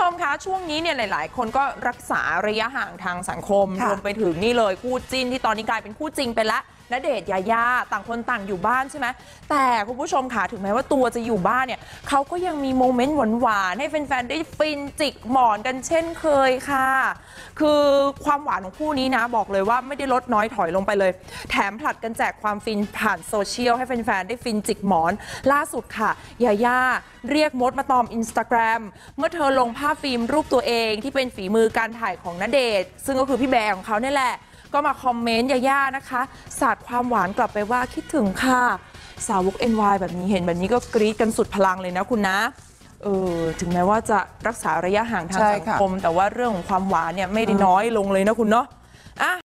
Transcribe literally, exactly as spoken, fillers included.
ชมคะช่วงนี้เนี่ยหลายๆคนก็รักษาระยะห่างทางสังคมรวมไปถึงนี่เลยคู่จิ้นที่ตอนนี้กลายเป็นคู่จริงไปแล้วณเดชน์ยาย่าต่างคนต่างอยู่บ้านใช่ไหมแต่คุณผู้ชมค่ะถึงแม้ว่าตัวจะอยู่บ้านเนี่ยเขาก็ยังมีโมเมนต์หวานๆให้แฟนๆได้ฟินจิกหมอนกันเช่นเคยค่ะคือความหวานของคู่นี้นะบอกเลยว่าไม่ได้ลดน้อยถอยลงไปเลยแถมผลัดกันแจกความฟินผ่านโซเชียลให้แฟนๆได้ฟินจิกหมอนล่าสุดค่ะยาย่าเรียกมดมาตอมอินสตาแกรมเมื่อเธอลงภาพฟิล์มรูปตัวเองที่เป็นฝีมือการถ่ายของณเดชน์ซึ่งก็คือพี่แบร์ของเขาเนี่ยแหละก็มาคอมเมนต์ยาย่านะคะสาดความหวานกลับไปว่าคิดถึงค่ะสาวก เอ็น วาย แบบนี้เห็นแบบนี้ก็กรี๊ดกันสุดพลังเลยนะคุณนะเออถึงแม้ว่าจะรักษาระยะห่างทางสังคมแต่ว่าเรื่องของความหวานเนี่ยไม่ได้น้อยลงเลยนะคุณเนาะ